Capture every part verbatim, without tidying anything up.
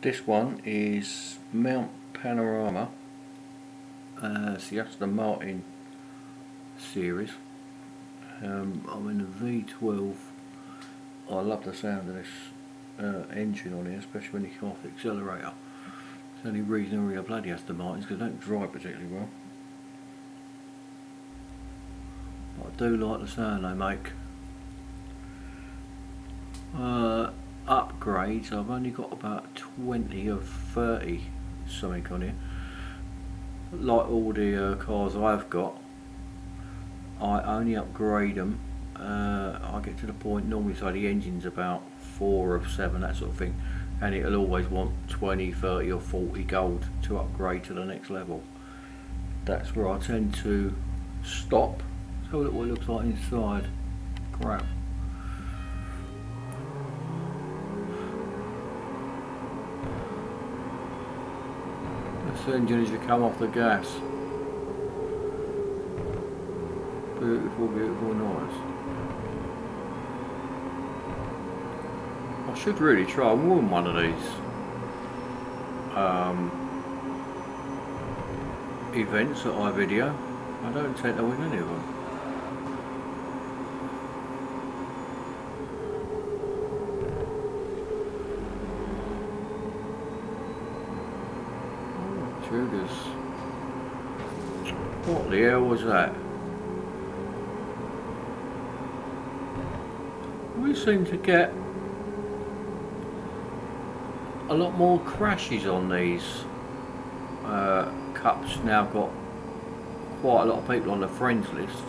This one is Mount Panorama. Uh, it's the Aston Martin series. Um, I'm in a V twelve. I love the sound of this uh, engine on here, especially when you come off the accelerator. It's the only reason I really bloody Aston Martins, because they don't drive particularly well. But I do like the sound they make. Uh, upgrades, I've only got about twenty or thirty something on here. Like all the uh, cars I've got, I only upgrade them. Uh, I get to the point normally, so the engine's about four of seven, that sort of thing, and it'll always want twenty, thirty or forty gold to upgrade to the next level. That's where I tend to stop. Let's have a look what it looks like inside. Crap. This engine as you come off the gas. Beautiful, beautiful noise. I should really try and warm one of these um, events that I video. I don't tend to win any of them. Oh, Tudors. What the hell was that? We seem to get a lot more crashes on these uh, cups now. Got quite a lot of people on the friends lists.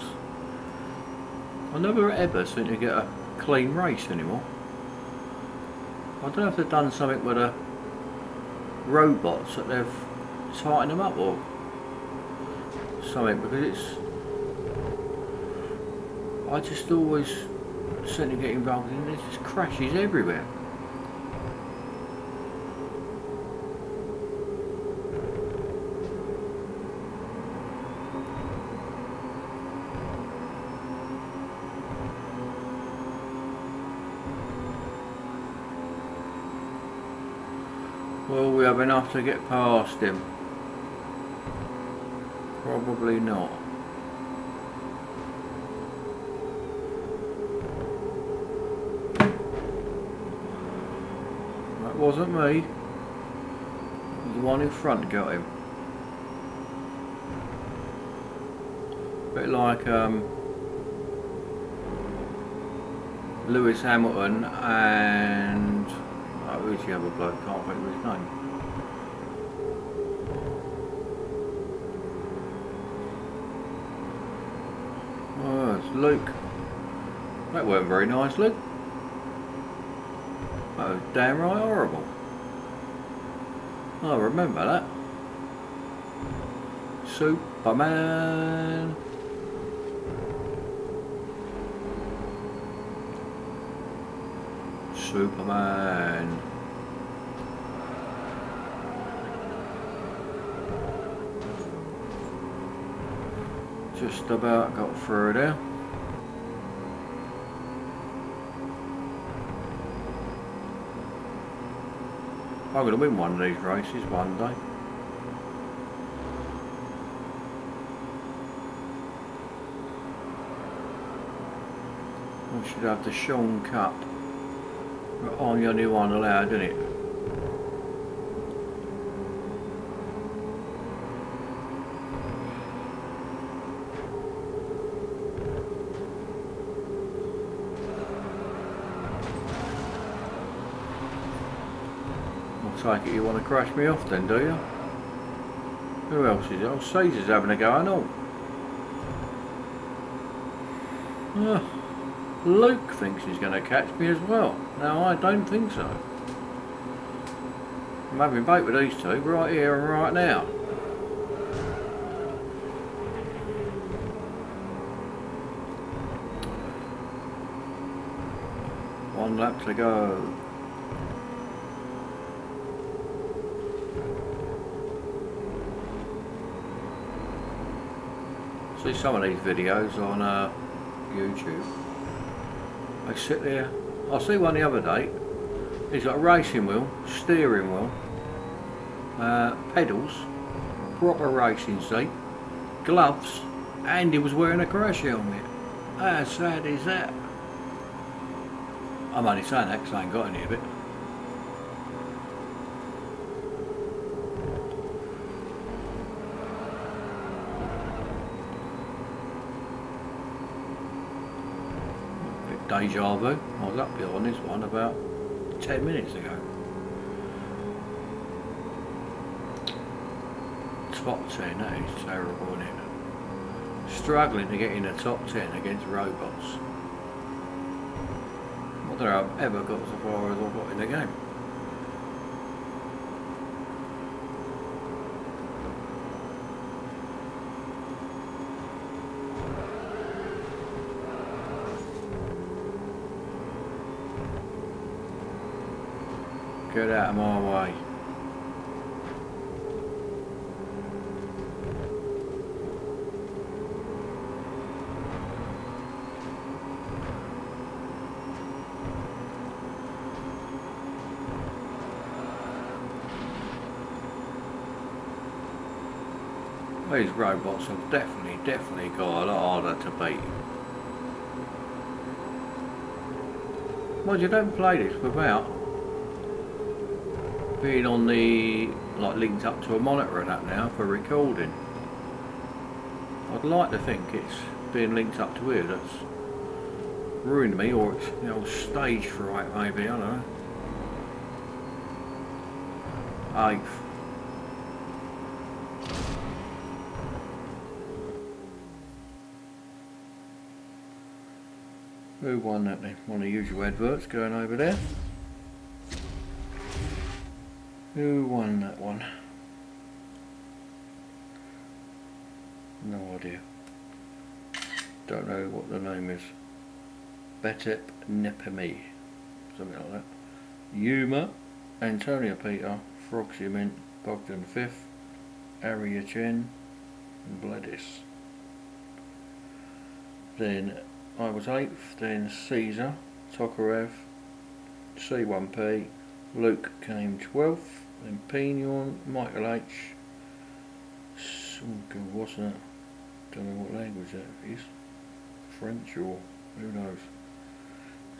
I never ever seem to get a clean race anymore. I don't know if they've done something with the robots that they've tightened them up or something, because it's, I just always seem to get involved in this. There's just crashes everywhere. Will we have enough to get past him? Probably not. That wasn't me. The one in front got him. A bit like um, Lewis Hamilton and... who's the other bloke? Can't remember his name. Oh, it's Luke. That weren't very nice, Luke. That was damn right horrible. I remember that. Superman. Superman. Just about got through there. I'm going to win one of these races one day. I should have the Sean Cup. But only only one allowed, isn't it? I take it you want to crash me off then, do you? Who else is it? Oh, Caesar's having a go, I know. Ah. Luke thinks he's going to catch me as well. Now I don't think so. I'm having a bait with these two right here and right now. One lap to go. See some of these videos on uh, YouTube. I sit there, I see one the other day It's got a racing wheel, steering wheel, uh, pedals, proper racing seat, gloves, and he was wearing a crash helmet. How sad is that? I'm only saying that because I ain't got any of it. Deja vu. I was up here on this one about ten minutes ago. Top ten, that is terrible, isn't it? Struggling to get in the top ten against robots. Not that I've ever got so far as I've got in the game. Get out of my way. These robots have definitely, definitely got a lot harder to beat. Well, you don't play this without being on the, like, linked up to a monitor and that now for recording. I'd like to think it's being linked up to here that's ruined me, or it's, you know, stage fright maybe, I don't know. Eighth. Who won that then? One of the usual adverts going over there. Who won that one? No idea. Don't know what the name is. Betep Nepemi. Something like that. Yuma, Antonio Peter, Froxy Mint, Bogdan Fifth, Aria Chen, and Bledis. Then I was eighth, then Caesar, Tokarev, C one P, Luke came twelfth, then Pignon, Michael H. Oh God, what's that? Don't know what language that is. French or who knows.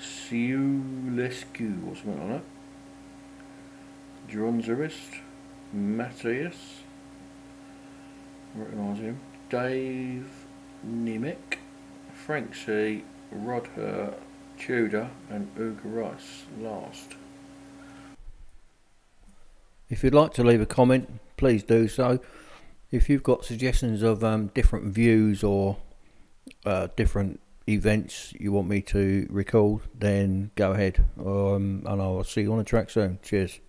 Siulescu or something like that. Dronzerist, Matthias, I recognise him. Dave Nimick, Frank C, Rod Her, Tudor, and Uga Rice last. If you'd like to leave a comment, please do so. If you've got suggestions of um, different views or uh, different events you want me to record, then go ahead, um, and I'll see you on the track soon. Cheers.